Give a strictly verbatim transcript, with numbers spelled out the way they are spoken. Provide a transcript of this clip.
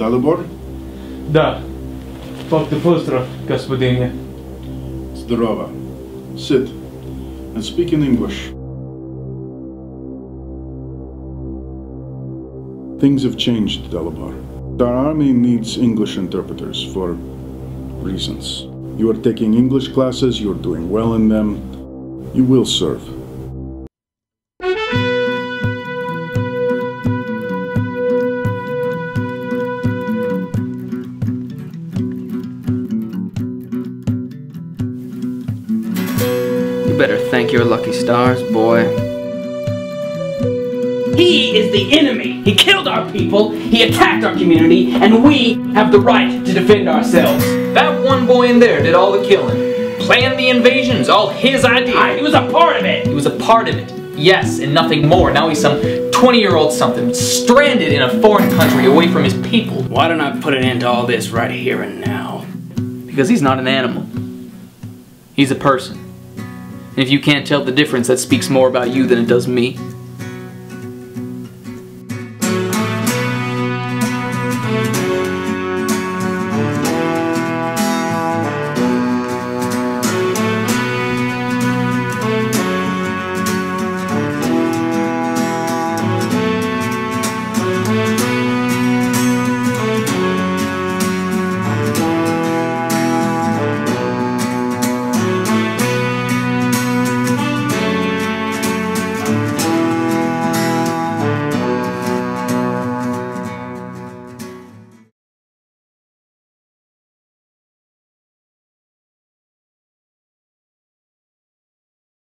Dalibor? Da. Pokte pozdrav, gospodine. Zdrava. Sit and speak in English. Things have changed, Dalibor. Our army needs English interpreters for reasons. You are taking English classes, you're doing well in them. You will serve. You better thank your lucky stars, boy. He is the enemy! He killed our people, he attacked our community, and we have the right to defend ourselves. That one boy in there did all the killing. Planned the invasions, all his idea. I, he was a part of it! He was a part of it. Yes, and nothing more. Now he's some twenty-year-old something, stranded in a foreign country away from his people. Why don't I put an end to all this right here and now? Because he's not an animal. He's a person. And if you can't tell the difference, that speaks more about you than it does me.